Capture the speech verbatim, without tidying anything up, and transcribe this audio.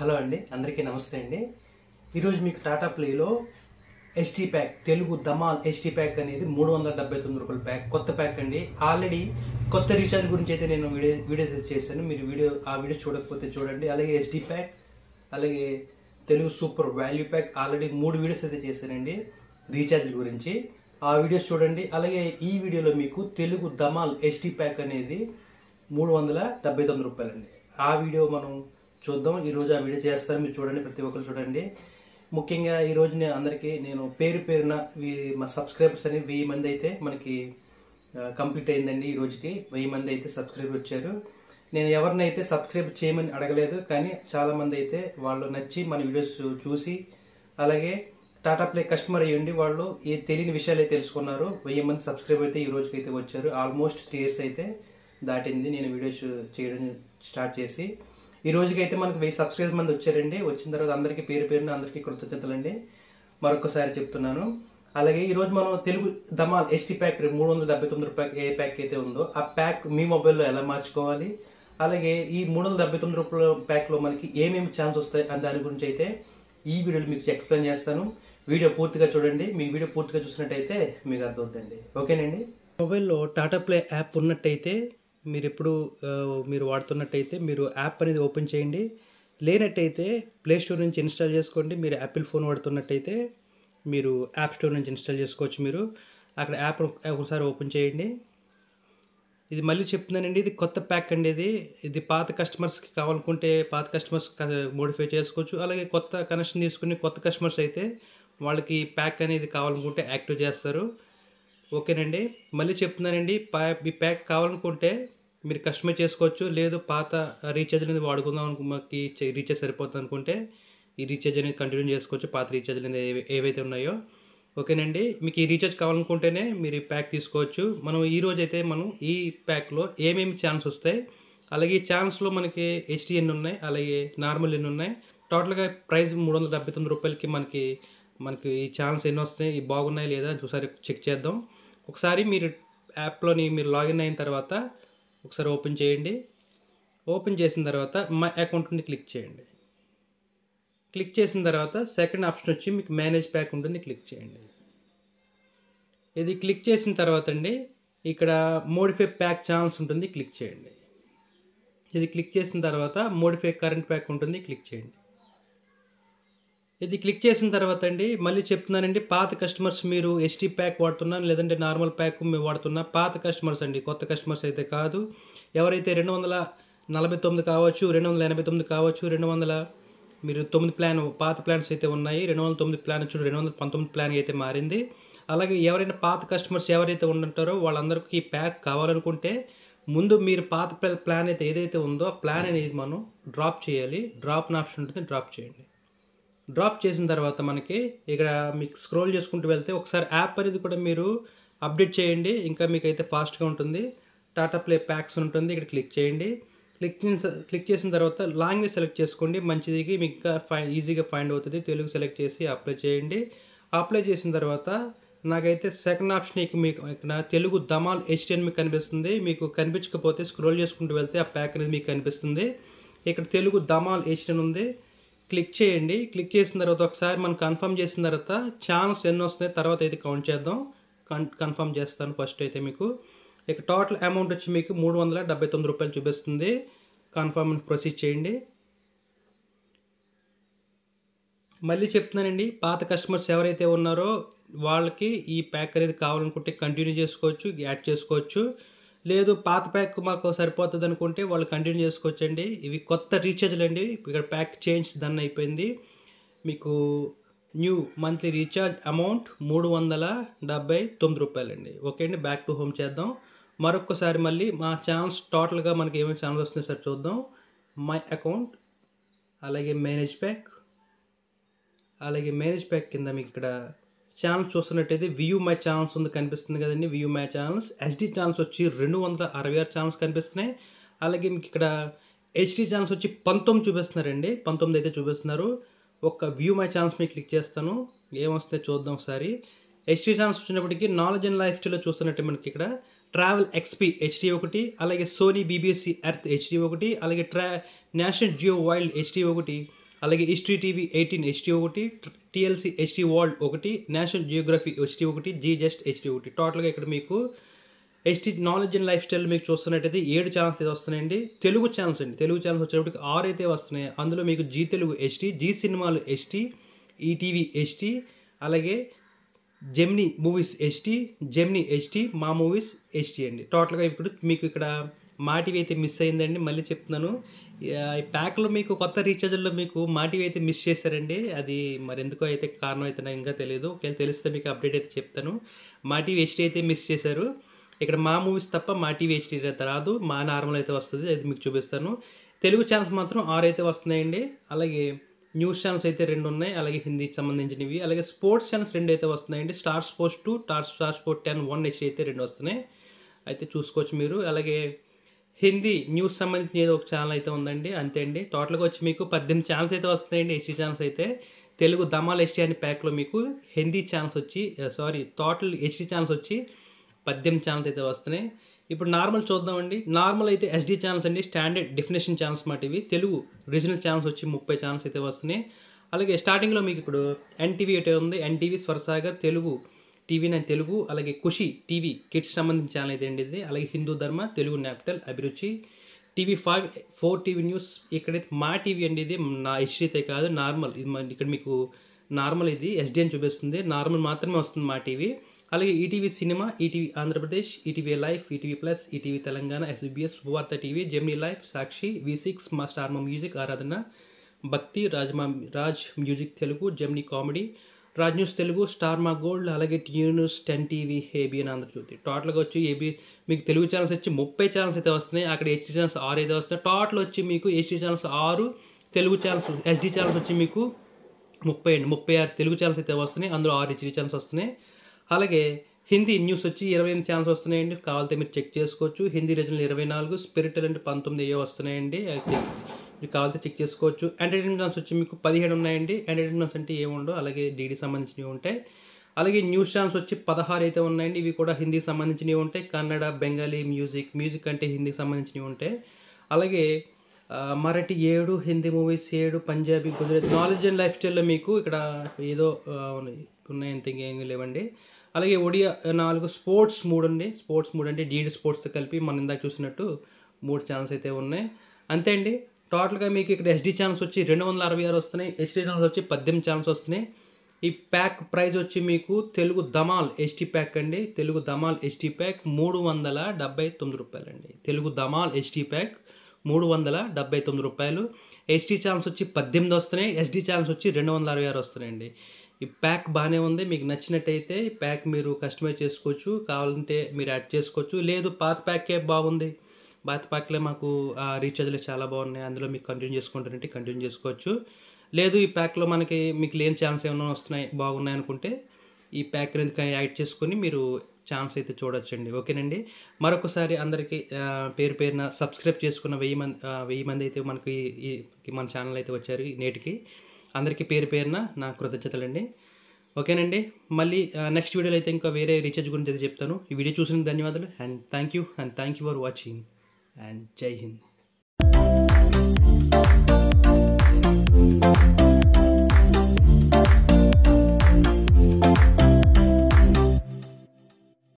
Hello అండి, అందరికీ నమస్తే అండి. ఈరోజు మీకు టాటా ప్లేలో ST pack Telugu Dhamaal ST pack అనేది మూడు వందల డెబ్బై తొమ్మిది రూపాయల ప్యాక్, కొత్త ప్యాక్ అండి. ఆల్రెడీ కొత్త రీఛార్జ్ గురించి అయితే నేను వీడియో వీడియో చేశాను. మీరు వీడియో ఆ వీడియో చూడకపోతే చూడండి. అలాగే ఎస్టీ ప్యాక్, అలాగే Telugu super value pack already మూడు వీడియోస్ అయితే చేశానండి రీఛార్జ్ గురించి. ఆ వీడియోస్ చూడండి. అలాగే ఈ వీడియోలో మీకు తెలుగు ధమాల్ ఎస్టీ ప్యాక్ అనేది మూడు వందల డెబ్బై తొమ్మిది రూపాయలు అండి. ఆ వీడియో మనం చూద్దాం. ఈరోజు ఆ వీడియో చేస్తాను, మీరు చూడండి, ప్రతి ఒక్కరు చూడండి. ముఖ్యంగా ఈరోజు నేను అందరికీ నేను పేరు పేరున మా సబ్స్క్రైబర్స్ అని వెయ్యి మంది అయితే మనకి కంప్లీట్ అయిందండి. ఈ రోజుకి వెయ్యి మంది అయితే సబ్స్క్రైబ్ వచ్చారు. నేను ఎవరినైతే సబ్స్క్రైబ్ చేయమని అడగలేదు, కానీ చాలామంది అయితే వాళ్ళు నచ్చి మన వీడియోస్ చూసి అలాగే టాటా ప్లే కస్టమర్ అయ్యండి, వాళ్ళు ఏ తెలియని విషయాలు అయితే తెలుసుకున్నారు. వెయ్యి మంది సబ్స్క్రైబ్ అయితే ఈ రోజుకైతే వచ్చారు. ఆల్మోస్ట్ త్రీ ఇయర్స్ అయితే దాటింది నేను వీడియోస్ చేయడం స్టార్ట్ చేసి. ఈ రోజుకైతే మనకు వెయ్యి సబ్స్క్రైబ్ మంది వచ్చారండి. వచ్చిన తర్వాత అందరికీ పేరు పేరున అందరికీ కృతజ్ఞతలండి, మరొకసారి చెప్తున్నాను. అలాగే ఈరోజు మనం తెలుగు ధమాల్ ఎస్టీ ప్యాక్ మూడు వందల డెబ్బై తొమ్మిది రూపాయలు ఏ ప్యాక్ అయితే ఉందో ఆ ప్యాక్ మీ మొబైల్లో ఎలా మార్చుకోవాలి, అలాగే ఈ మూడు వందల డెబ్బై తొమ్మిది రూపాయల ప్యాక్లో మనకి ఏమేమి ఛాన్స్ వస్తాయి అని దాని గురించి అయితే ఈ వీడియోలో మీకు ఎక్స్ప్లెయిన్ చేస్తాను. వీడియో పూర్తిగా చూడండి. మీ వీడియో పూర్తిగా చూసినట్టయితే మీకు అర్థమవుతుంది. ఓకేనండి. మొబైల్లో టాటా ప్లే యాప్ ఉన్నట్టయితే మీరు ఎప్పుడు మీరు వాడుతున్నట్టయితే మీరు యాప్ అనేది ఓపెన్ చేయండి. లేనట్టయితే ప్లేస్టోర్ నుంచి ఇన్స్టాల్ చేసుకోండి. మీరు యాపిల్ ఫోన్ వాడుతున్నట్టయితే మీరు యాప్ స్టోర్ నుంచి ఇన్స్టాల్ చేసుకోవచ్చు. మీరు అక్కడ యాప్ ఒకసారి ఓపెన్ చేయండి. ఇది మళ్ళీ చెప్తున్నానండి, ఇది కొత్త ప్యాక్ అండి. ఇది ఇది పాత కస్టమర్స్కి కావాలనుకుంటే పాత కస్టమర్స్ మోడిఫై చేసుకోవచ్చు. అలాగే కొత్త కనెక్షన్ తీసుకుని కొత్త కస్టమర్స్ అయితే వాళ్ళకి ప్యాక్ అనేది కావాలనుకుంటే యాక్టివ్ చేస్తారు. ఓకేనండి, మళ్ళీ చెప్తున్నానండి, ప్యా ఈ ప్యాక్ కావాలనుకుంటే మీరు కస్టమైజ్ చేసుకోవచ్చు. లేదు పాత రీఛార్జ్ అనేది వాడుకుందాం అనుకు మాకు రీఛార్జ్ సరిపోతుంది అనుకుంటే ఈ రీఛార్జ్ అనేది కంటిన్యూ చేసుకోవచ్చు, పాత రీఛార్జ్ అనేది ఏవైతే ఉన్నాయో. ఓకేనండి, మీకు ఈ రీఛార్జ్ కావాలనుకుంటేనే మీరు ఈ ప్యాక్ తీసుకోవచ్చు. మనం ఈ రోజైతే మనం ఈ ప్యాక్లో ఏమేమి ఛాన్స్ వస్తాయి, అలాగే ఈ ఛాన్స్లో మనకి ఎస్టీ ఎన్ని ఉన్నాయి, అలాగే నార్మల్ ఎన్ని ఉన్నాయి, టోటల్గా ప్రైస్ మూడు వందల డెబ్బై తొమ్మిది రూపాయలకి మనకి మనకి ఈ ఛాన్స్ ఎన్ని వస్తాయి, ఇవి బాగున్నాయి లేదా ఒకసారి చెక్ చేద్దాం. ఒకసారి మీరు యాప్లోని మీరు లాగిన్ అయిన తర్వాత ఒకసారి ఓపెన్ చేయండి. ఓపెన్ చేసిన తర్వాత మై అకౌంట్ని క్లిక్ చేయండి. క్లిక్ చేసిన తర్వాత సెకండ్ ఆప్షన్ వచ్చి మీకు మేనేజ్ ప్యాక్ ఉంటుంది, క్లిక్ చేయండి. ఇది క్లిక్ చేసిన తర్వాత అండి ఇక్కడ మోడిఫై ప్యాక్ ఛాన్స్ ఉంటుంది, క్లిక్ చేయండి. ఇది క్లిక్ చేసిన తర్వాత మోడిఫై కరెంట్ ప్యాక్ ఉంటుంది, క్లిక్ చేయండి. ఇది క్లిక్ చేసిన తర్వాత అండి మళ్ళీ చెప్తున్నానండి, పాత కస్టమర్స్ మీరు ఎస్టీ ప్యాక్ వాడుతున్నా లేదంటే నార్మల్ ప్యాక్ మీరు వాడుతున్నా పాత కస్టమర్స్ అండి, కొత్త కస్టమర్స్ అయితే కాదు. ఎవరైతే రెండు వందల నలభై తొమ్మిది కావచ్చు, రెండు వందల ఎనభై తొమ్మిది కావచ్చు, రెండు వందల మీరు తొమ్మిది ప్లాన్ పాత ప్లాన్స్ అయితే ఉన్నాయి, రెండు వందల తొమ్మిది ప్లాన్ చూడు రెండు వందల పంతొమ్మిది ప్లాన్ అయితే మారింది. అలాగే ఎవరైనా పాత కస్టమర్స్ ఎవరైతే ఉంటుంటారో వాళ్ళందరికీ ప్యాక్ కావాలనుకుంటే ముందు మీరు పాత ప్లాన్ అయితే ఏదైతే ఉందో ఆ ప్లాన్ అనేది మనం డ్రాప్ చేయాలి. డ్రాప్ ఆప్షన్ ఉంటుంది, డ్రాప్ చేయండి. డ్రాప్ చేసిన తర్వాత మనకి ఇక్కడ మీకు స్క్రోల్ చేసుకుంటూ వెళ్తే ఒకసారి యాప్ అనేది కూడా మీరు అప్డేట్ చేయండి, ఇంకా మీకు అయితే ఫాస్ట్గా ఉంటుంది. టాటా ప్లే ప్యాక్స్ ఉంటుంది, ఇక్కడ క్లిక్ చేయండి. క్లిక్ క్లిక్ చేసిన తర్వాత లాంగ్వేజ్ సెలెక్ట్ చేసుకోండి, మంచిది మీకు ఇంకా ఫై ఈజీగా ఫైండ్ అవుతుంది. తెలుగు సెలెక్ట్ చేసి అప్లై చేయండి. అప్లై చేసిన తర్వాత నాకైతే సెకండ్ ఆప్షన్ మీకు నా తెలుగు ధమాల్ ఎస్టీ అని మీకు కనిపిస్తుంది. మీకు కనిపించకపోతే స్క్రోల్ చేసుకుంటూ వెళ్తే ఆ ప్యాక్ అనేది మీకు కనిపిస్తుంది. ఇక్కడ తెలుగు ధమాల్ ఎస్టీ అని ఉంది, క్లిక్ చేయండి. క్లిక్ చేసిన తర్వాత ఒకసారి మనం కన్ఫర్మ్ చేసిన తర్వాత ఛాన్స్ ఎన్ని వస్తున్నాయి తర్వాత అయితే కౌంట్ చేద్దాం. కన్ఫర్మ్ చేస్తాను ఫస్ట్ అయితే. మీకు ఇక టోటల్ అమౌంట్ వచ్చి మీకు మూడు వందల డెబ్బై తొమ్మిది రూపాయలు చూపిస్తుంది. కన్ఫర్మ్ ప్రొసీడ్ చేయండి. మళ్ళీ చెప్తున్నానండి, పాత కస్టమర్స్ ఎవరైతే ఉన్నారో వాళ్ళకి ఈ ప్యాక్ అనేది కావాలనుకుంటే కంటిన్యూ చేసుకోవచ్చు, యాడ్ చేసుకోవచ్చు. లేదు పాత ప్యాక్ మాకు సరిపోతుంది అనుకుంటే వాళ్ళు కంటిన్యూ చేసుకోవచ్చండి. ఇవి కొత్త రీఛార్జ్లు అండి. ఇక్కడ ప్యాక్ చేంజ్ డన్ అయిపోయింది. మీకు న్యూ మంత్లీ రీఛార్జ్ అమౌంట్ మూడు వందల డెబ్బై తొమ్మిది రూపాయలు అండి. ఓకే అండి, బ్యాక్ టు హోమ్ చేద్దాం. మరొకసారి మళ్ళీ మా ఛాన్స్ టోటల్గా మనకి ఏమేమి ఛానల్స్ వస్తున్నాయి సార్ చూద్దాం. మై అకౌంట్, అలాగే మేనేజ్ ప్యాక్. అలాగే మేనేజ్ ప్యాక్ కింద మీకు ఇక్కడ ఛానల్స్ చూస్తున్నట్టయితే వ్యూ మై ఛానల్స్ ఉంది, కనిపిస్తుంది కదండి. View my channels HD channels వచ్చి రెండు వందల అరవై ఆరు ఛానల్స్ కనిపిస్తున్నాయి. అలాగే మీకు ఇక్కడ హెచ్డి ఛానల్స్ వచ్చి పంతొమ్మిది చూపిస్తున్నారండి, పంతొమ్మిది అయితే చూపిస్తున్నారు. ఒక్క వ్యూ మై ఛానల్స్ మీకు క్లిక్ చేస్తాను, ఏమొస్తాయి చూద్దాం ఒకసారి. హెచ్డి ఛానల్స్ వచ్చినప్పటికీ నాలెడ్జ్ అండ్ లైఫ్ స్టైల్లో చూస్తున్నట్టు మనకి ఇక్కడ ట్రావెల్ ఎక్స్పీ హెచ్డి ఒకటి, అలాగే సోనీ బీబీసీ ఎర్త్ హెచ్డి ఒకటి, అలాగే ట్రా నేషనల్ జియో వైల్డ్ హెచ్డి ఒకటి, అలాగే హిస్టరీ టీవీ ఎయిటీన్ హెచ్టీ ఒకటి, టీఎల్సీ హెచ్టీ వరల్డ్ ఒకటి, నేషనల్ జియోగ్రఫీ హెచ్టీ ఒకటి, జీ జస్ట్ హెచ్టీ ఒకటి. టోటల్గా ఇక్కడ మీకు HD knowledge and life style మీకు చూస్తున్నట్టయితే ఏడు ఛానల్స్ అయితే వస్తున్నాయండి. తెలుగు ఛానల్స్ అండి, తెలుగు ఛానల్స్ వచ్చేటప్పటికి ఆరు అయితే వస్తున్నాయి. అందులో మీకు Zee Telugu HD, Zee Cinemalu HD, ETV HD, అలాగే Gemini movies HD, Gemini HD, Maa movies HD అండి. టోటల్గా ఇప్పుడు మీకు ఇక్కడ మాటివి అయితే మిస్ అయిందండి, మళ్ళీ చెప్తున్నాను. ఈ ప్యాక్లో మీకు కొత్త రీఛార్జ్లో మీకు మాటివి అయితే మిస్ చేశారండి. అది మరి ఎందుకో అయితే కారణం అయితే నాకు ఇంకా తెలియదు. ఒకవేళ తెలిస్తే మీకు అప్డేట్ అయితే చెప్తాను. మాటివి హెచ్టీ అయితే మిస్ చేశారు. ఇక్కడ మా మూవీస్ తప్ప మాటివి హెచ్టీ అయితే రాదు, మా నార్మల్ అయితే వస్తుంది, అది మీకు చూపిస్తాను. తెలుగు ఛానల్స్ మాత్రం ఆరు అయితే వస్తున్నాయండి. అలాగే న్యూస్ ఛానల్స్ అయితే రెండు ఉన్నాయి, అలాగే హిందీకి సంబంధించినవి. అలాగే స్పోర్ట్స్ ఛానల్స్ రెండు అయితే వస్తున్నాయండి. Star Sports two, Star Star Sport ten one HD అయితే రెండు వస్తున్నాయి, అయితే చూసుకోవచ్చు మీరు. అలాగే హిందీ న్యూస్ సంబంధించిన ఏదో ఒక ఛానల్ అయితే ఉందండి, అంతే అండి. టోటల్గా వచ్చి మీకు పద్దెనిమిది ఛానల్స్ అయితే వస్తున్నాయండి హెచ్టీ ఛానల్స్ అయితే. తెలుగు ధమాల్ హెచ్టీ అనే ప్యాక్లో మీకు హిందీ ఛానల్స్ వచ్చి సారీ టోటల్ హెచ్టీ ఛానల్స్ వచ్చి పద్దెనిమిది ఛానల్స్ అయితే వస్తున్నాయి. ఇప్పుడు నార్మల్ చూద్దామండి. నార్మల్ అయితే ఎస్డీ ఛానల్స్ అండి, స్టాండర్డ్ డెఫినేషన్ ఛానల్స్ మాట ఇవి. తెలుగు రీజనల్ ఛానల్స్ వచ్చి ముప్పై ఛానల్స్ అయితే వస్తున్నాయి. అలాగే స్టార్టింగ్లో మీకు ఇప్పుడు ఎన్టీవీ అయితే ఉంది, NTV, Swarasagar, Telugu TV nine Telugu, అలాగే ఖుషి టీవీ కిడ్స్ సంబంధించిన ఛానల్ అయితే అండి ఇది. అలాగే హిందూ ధర్మ, తెలుగు న్యాప్టల్, Abhiruchi, TV five, four TV news. ఇక్కడైతే మా టీవీ అండి ఇది, నా హెచ్డీ అయితే కాదు, నార్మల్ ఇది. ఇక్కడ మీకు నార్మల్ ఇది ఎస్డీ అని చూపిస్తుంది, నార్మల్ మాత్రమే వస్తుంది మా టీవీ. అలాగే ETV cinema, ETV Andhra Pradesh, ETV life, ETV plus, ETV Telangana, SBS, Suvartha TV, Gemini life, Sakshi, V six, Maa Star Maa music, Aradhana, Bhakti, రాజ్మా Raj music Telugu, Gemini comedy, Raj news Telugu, Star Maa gold, అలాగే T news, ten TV, ABN Andhra Jyothi. టోటల్గా వచ్చి ఏబీ మీకు తెలుగు ఛానల్స్ వచ్చి ముప్పై ఛానల్స్ అయితే వస్తున్నాయి. అక్కడ హెచ్టీ ఛానల్స్ ఆరు అయితే వస్తున్నాయి. టోటల్ వచ్చి మీకు హెచ్టీ ఛానల్స్ ఆరు, తెలుగు ఛానల్స్ ఎస్డీ ఛానల్స్ వచ్చి మీకు ముప్పై అండి, ముప్పై ఆరు తెలుగు ఛానల్స్ అయితే వస్తున్నాయి. అందులో ఆరు హెచ్డీ ఛానల్స్ వస్తున్నాయి. అలాగే హిందీ న్యూస్ వచ్చి ఇరవై ఎనిమిది ఛానల్స్ వస్తున్నాయండి, కావాలంటే మీరు చెక్ చేసుకోవచ్చు. హిందీ రీజనల్ ఇరవై నాలుగు, స్పిరిటల్ అంటే పంతొమ్మిది ఏవో వస్తున్నాయండి, మీరు కావాలంటే చెక్ చేసుకోవచ్చు. ఎంటర్టైన్మెంట్ ఛానల్స్ వచ్చి మీకు పదిహేడు ఉన్నాయండి, ఎంటర్టైన్మెంట్స్ అంటే ఏముండో. అలాగే డీడీ సంబంధించినవి ఉంటాయి. అలాగే న్యూస్ ఛానల్స్ వచ్చి పదహారు అయితే ఉన్నాయండి, ఇవి కూడా హిందీకి సంబంధించినవి ఉంటాయి. కన్నడ, బెంగాలీ, మ్యూజిక్, మ్యూజిక్ అంటే హిందీకి సంబంధించినవి ఉంటాయి. అలాగే మరాఠీ ఏడు, హిందీ మూవీస్ ఏడు, Punjabi, Gujarat. Knowledge and life స్టైల్లో మీకు ఇక్కడ ఏదో ఉన్నాయి, ఎంత ఇంకేం లేవండి. అలాగే ఒడియా నాలుగు, స్పోర్ట్స్ మూడు అండి. స్పోర్ట్స్ మూడు అంటే డీడీ స్పోర్ట్స్తో కలిపి మనం ఇందాక చూసినట్టు మూడు ఛానల్స్ అయితే ఉన్నాయి, అంతే అండి. టోటల్గా మీకు ఇక్కడ ఎస్డీ ఛానల్స్ వచ్చి రెండు వందల అరవై ఆరు వస్తున్నాయి, హెచ్డీ ఛానల్స్ వచ్చి పద్దెనిమిది ఛానల్స్ వస్తున్నాయి. ఈ ప్యాక్ ప్రైజ్ వచ్చి మీకు తెలుగు ధమాల్ హెచ్టీ ప్యాక్ అండి, తెలుగు ధమాల్ హెచ్టీ ప్యాక్ మూడు వందల డెబ్బై తొమ్మిది రూపాయలు అండి. తెలుగు ధమాల్ హెచ్టీ ప్యాక్ మూడు వందల డెబ్బై తొమ్మిది రూపాయలు. హెచ్డీ ఛానల్స్ వచ్చి పద్దెనిమిది వస్తున్నాయి, ఎస్డీ ఛానల్స్ వచ్చి రెండు వందల అరవై ఆరు వస్తున్నాయండి. ఈ ప్యాక్ బాగానే ఉంది, మీకు నచ్చినట్టయితే ఈ ప్యాక్ మీరు కస్టమైజ్ చేసుకోవచ్చు, కావాలంటే మీరు యాడ్ చేసుకోవచ్చు. లేదు పాత ప్యాకే బాగుంది, పాత ప్యాక్లో మాకు రీఛార్జ్లు చాలా బాగున్నాయి, అందులో మీకు కంటిన్యూ చేసుకుంటారంటే కంటిన్యూ చేసుకోవచ్చు. లేదు ఈ ప్యాక్లో మనకి మీకు లేని ఛాన్స్ ఏమైనా వస్తున్నాయి బాగున్నాయి అనుకుంటే ఈ ప్యాక్ ఎందుకని యాడ్ చేసుకొని మీరు ఛాన్స్ అయితే చూడొచ్చండి. ఓకేనండి, మరొకసారి అందరికీ పేరు పేరున సబ్స్క్రైబ్ చేసుకున్న వెయ్యి మంది వెయ్యి మంది అయితే మనకి ఈ మన ఛానల్ అయితే వచ్చారు నేటికి. అందరికీ పేరు పేరున నా కృతజ్ఞతలండి. ఓకేనండి, మళ్ళీ నెక్స్ట్ వీడియోలో అయితే ఇంకా వేరే రీఛార్జ్ గురించి అయితే చెప్తాను. ఈ వీడియో చూసిన ధన్యవాదాలు and thank you and thank you for watching and Jai Hind.